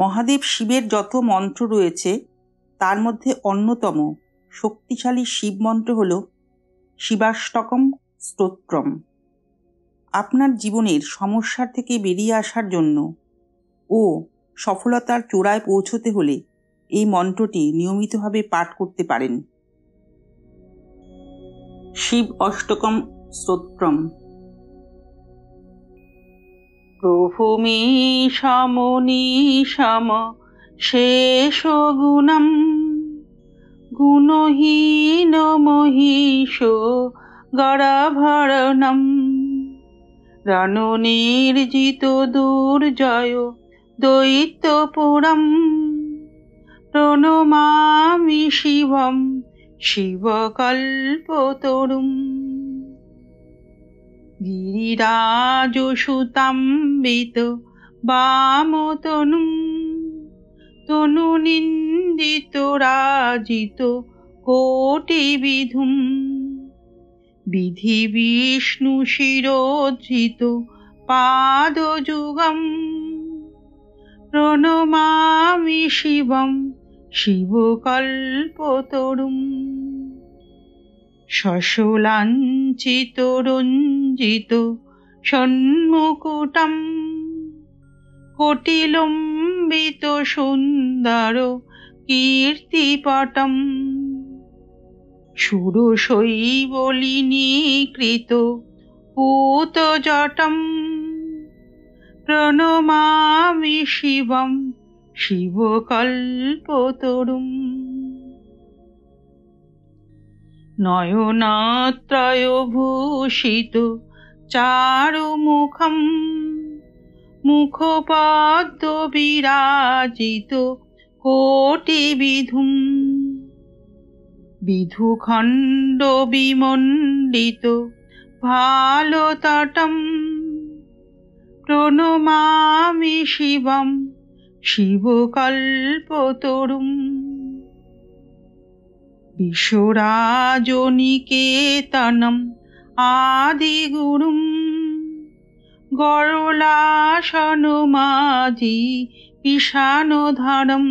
মহাদেব শিবের যত মন্ত্র রয়েছে তার মধ্যে অন্যতম শক্তিশালী শিব মন্ত্র হল শিবাষ্টকম স্তোত্রম। আপনার জীবনের সমস্যা থেকে বেরিয়ে আসার জন্য ও সফলতার চূড়ায় পৌঁছতে হলে এই মন্ত্রটি নিয়মিতভাবে পাঠ করতে পারেন। শিব অষ্টকম স্তোত্রম। প্রভুমি শামনিশাম শেষ গুণম গুণহীন মহিষ গরাভরণম রণনির্জিত দুর্জয় দৈত্যপুরম প্রণমামি শিবম শিবকল্পতরুম গিরিরাজসুতম বিত বামতনুম তনুনিন্দিত রাজিত কোটিবিধুম বিধি বিষ্ণু শিরোজিত পাদযুগম প্রণমামি শিবম শিবকল্পতরুম শশলাঞ্চিত রঞ্জিত ষণ্মুকুটম কোটিলম্বিত সুন্দর কীর্তিপটম সুরশৈবলিনীকৃত পূতজটম প্রণমামি শিবম শিবকল্পতরুম নয়নাত্রয় ভূষিত চারুমুখম মুখপদ্ম বিরাজিত কোটিবিধুম বিধুখণ্ড বিমণ্ডিত ভালতটম প্রণমামি শিবম শিবকল্পতরুম বিশ্বরাজনিকেতনম আদিগুরুম গরলাসনমাজি পিশানধরম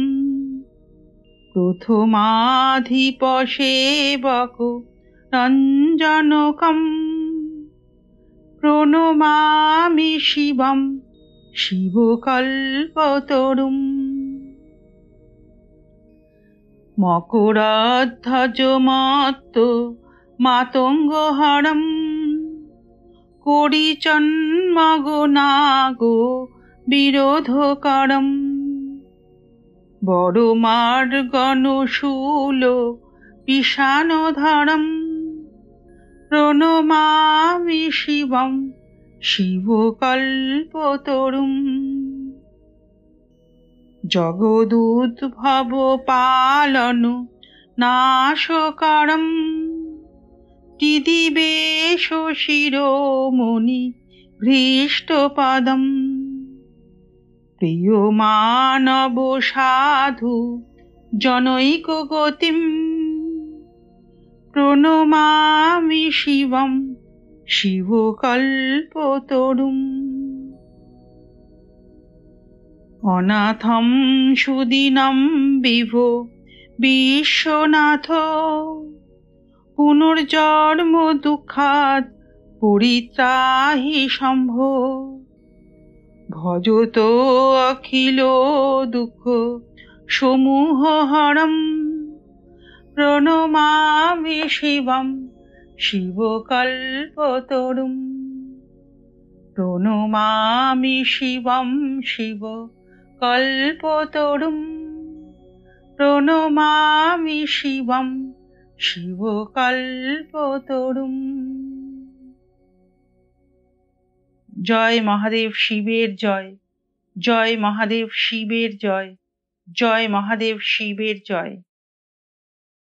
প্রথমাধিপসেবক রঞ্জনকম প্রণমামি শিবম শিবকল্পতরুম মকরাধ্বজ মাতঙ্গহরম করিচন্মগনাগো বিরোধকরম বড়মার্গণশূল পিশানধরম প্রণমামি শিবম শিবকল্পতরুম জগদুদ্ভব পালন নাশকরম ত্রিদিবেশ শিরোমণি হৃষ্টপদম প্রিয় মানব সাধু জনৈক গতিম প্রণমামি শিবম শিবকল্পতরুম অনাথম সুদিনম বিভো বিশ্বনাথ পুনর্জন্ম দুঃখাৎ পরিত্রাহি শম্ভো ভজত অখিল দুঃখ সমূহ হরম প্রণমামি শিবম শিবকল্পতরুম প্রণমামি শিবম শিবকল্পতরুম প্রণমামি শিবম শিবকল্পতরুম। জয় মহাদেব শিবের জয়, জয় মহাদেব শিবের জয়, জয় মহাদেব শিবের জয়।